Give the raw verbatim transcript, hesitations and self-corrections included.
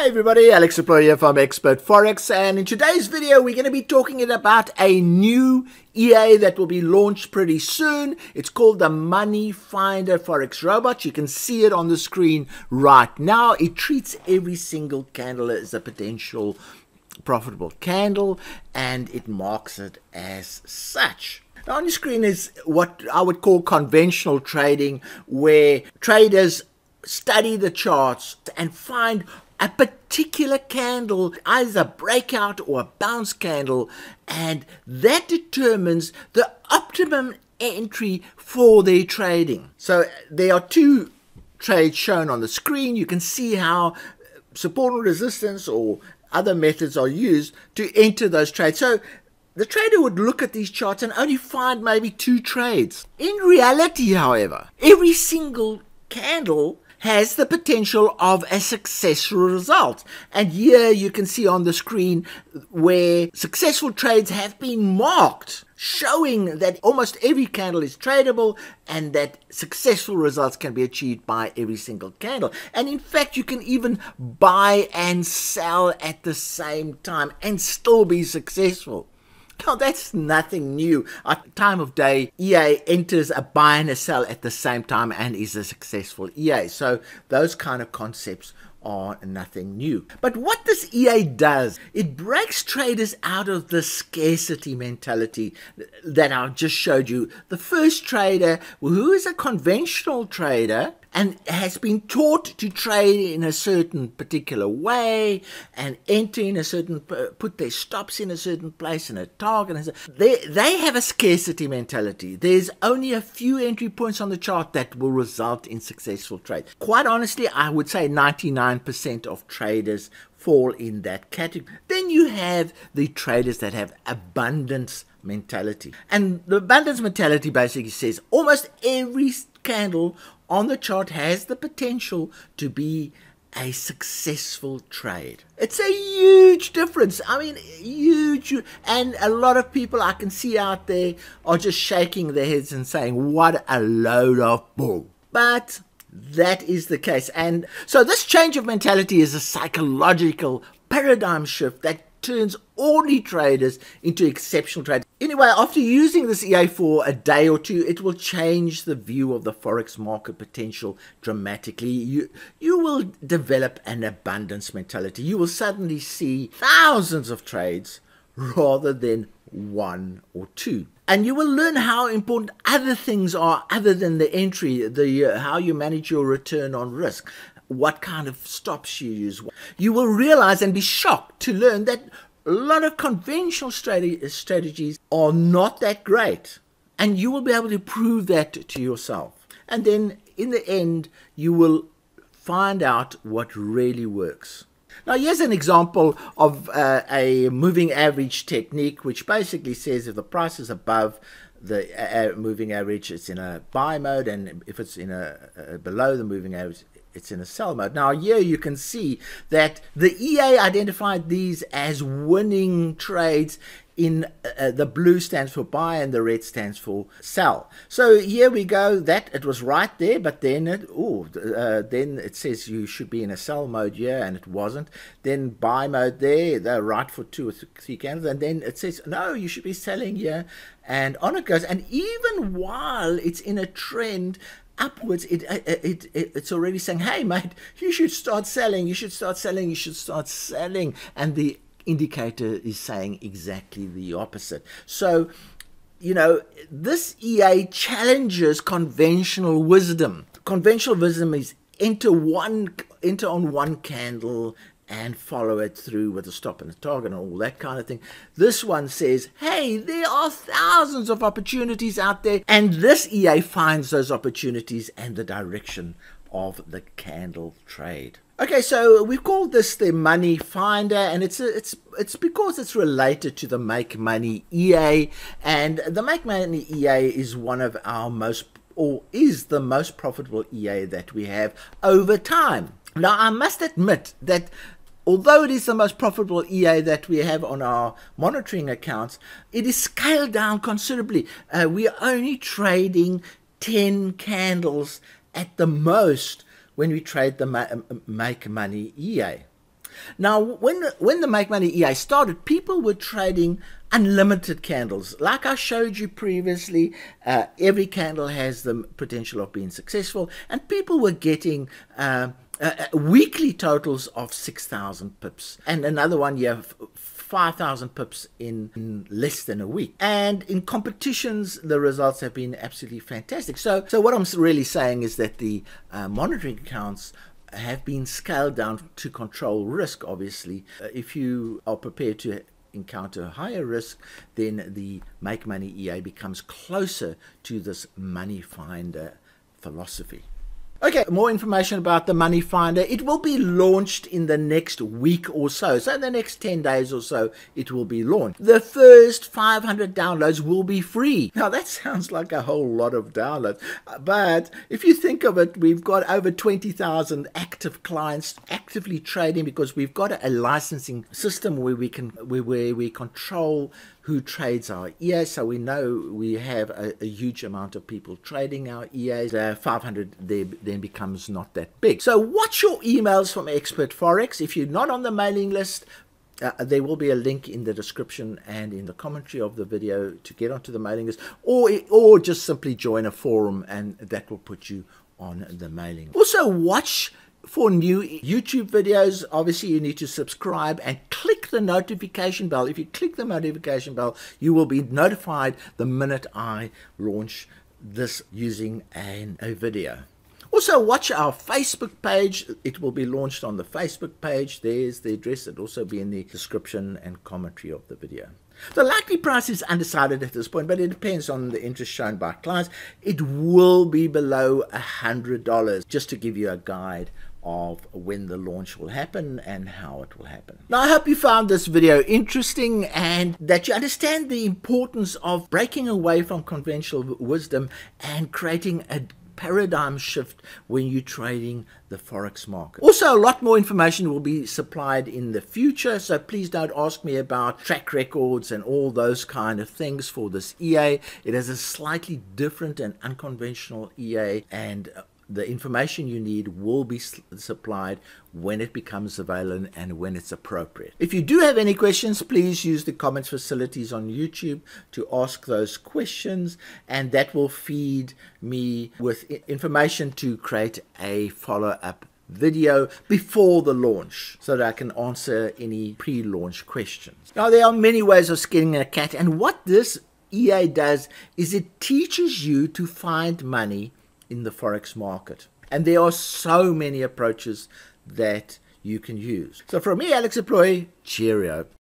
Hi everybody, Alex du Plooy here from Expert forex, and in today's video we're going to be talking about a new E A that will be launched pretty soon. It's called the Money Finder Forex Robot. You can see it on the screen right now. It treats every single candle as a potential profitable candle and it marks it as such. Now on your screen is what I would call conventional trading, where traders study the charts and find a particular candle, either a breakout or a bounce candle, and that determines the optimum entry for their trading. So there are two trades shown on the screen. You can see how support and resistance or other methods are used to enter those trades. So the trader would look at these charts and only find maybe two trades. In reality, however, every single candle has the potential of a successful result. And here you can see on the screen where successful trades have been marked, showing that almost every candle is tradable and that successful results can be achieved by every single candle. And in fact, you can even buy and sell at the same time and still be successful. Now, that's nothing new. At time of day, E A enters a buy and a sell at the same time and is a successful E A. So those kind of concepts are nothing new. But what this E A does, it breaks traders out of the scarcity mentality that I just showed you. The first trader, who is a conventional trader and has been taught to trade in a certain particular way and enter in a certain, put their stops in a certain place and a target, they, they have a scarcity mentality. There's only a few entry points on the chart that will result in successful trade. Quite honestly, I would say ninety-nine percent of traders fall in that category. Then you have the traders that have abundance mentality. And the abundance mentality basically says almost every candle on the chart has the potential to be a successful trade. It's a huge difference. I mean, huge. And a lot of people I can see out there are just shaking their heads and saying, what a load of bull. But that is the case. And so this change of mentality is a psychological paradigm shift that turns ordinary traders into exceptional traders. Anyway, after using this E A for a day or two, it will change the view of the forex market potential dramatically. You, you will develop an abundance mentality. You will suddenly see thousands of trades rather than one or two. And you will learn how important other things are other than the entry, the uh, how you manage your return on risk, what kind of stops you use. You will realize and be shocked to learn that a lot of conventional strategies are not that great. And you will be able to prove that to yourself. And then in the end, you will find out what really works. Now, here's an example of uh, a moving average technique, which basically says if the price is above the uh, moving average, it's in a buy mode, and if it's in a uh, below the moving average, it's in a sell mode. Now here you can see that the E A identified these as winning trades. In uh, the blue stands for buy and the red stands for sell. So here we go. That it was right there, but then it oh, uh, then it says you should be in a sell mode here, and it wasn't. Then buy mode there, they're right for two or three candles, and then it says no, you should be selling here, and on it goes. And even while it's in a trend upwards, it, it it it's already saying, hey mate, you should start selling, you should start selling, you should start selling, and the indicator is saying exactly the opposite. So, you know, this E A challenges conventional wisdom. Conventional wisdom is enter one, enter on one candle and follow it through with a stop and a target and all that kind of thing. This one says, hey, there are thousands of opportunities out there, and this E A finds those opportunities and the direction of the candle trade. Okay, so we've called this the Money Finder, and it's a, it's it's because it's related to the Make Money E A, and the Make Money E A is one of our most, or is the most profitable E A that we have over time. Now, I must admit that although it is the most profitable E A that we have on our monitoring accounts, it is scaled down considerably. Uh, we are only trading ten candles at the most when we trade the Make Money E A. Now, when, when the Make Money E A started, people were trading unlimited candles. Like I showed you previously, uh, every candle has the potential of being successful, and people were getting uh, uh, weekly totals of six thousand pips. And another one, you have five thousand pips in, in less than a week. And in competitions, the results have been absolutely fantastic. So, so what I'm really saying is that the uh, monitoring accounts have been scaled down to control risk, obviously. Uh, if you are prepared to encounter a higher risk, then the Make Money E A becomes closer to this Money Finder philosophy. Okay, more information about the Money Finder. It will be launched in the next week or so. So in the next ten days or so, it will be launched. The first five hundred downloads will be free. Now, that sounds like a whole lot of downloads. But if you think of it, we've got over twenty thousand active clients actively trading, because we've got a licensing system where we, can, where we control who trades our E As. So we know we have a, a huge amount of people trading our E As. Uh, five hundred there then becomes not that big. So watch your emails from Expert forex. If you're not on the mailing list, uh, there will be a link in the description and in the commentary of the video to get onto the mailing list, or, or just simply join a forum, and that will put you on the mailing. Also watch for new YouTube videos. Obviously, you need to subscribe and click the notification bell. If you click the notification bell, you will be notified the minute I launch this using an, a video. Also watch our Facebook page. It will be launched on the Facebook page. There's the address. It'll also be in the description and commentary of the video. The likely price is undecided at this point, but it depends on the interest shown by clients. It will be below one hundred dollars, just to give you a guide of when the launch will happen and how it will happen. Now, I hope you found this video interesting, and that you understand the importance of breaking away from conventional wisdom and creating a paradigm shift when you're trading the forex market. Also, a lot more information will be supplied in the future, so please don't ask me about track records and all those kind of things for this E A. It is a slightly different and unconventional E A, and the information you need will be supplied when it becomes available and when it's appropriate. If you do have any questions, please use the comments facilities on YouTube to ask those questions, and that will feed me with information to create a follow-up video before the launch, so that I can answer any pre-launch questions. Now, there are many ways of skinning a cat, and what this E A does is it teaches you to find money in the forex market. And there are so many approaches that you can use. So from me, Alex du Plooy, cheerio.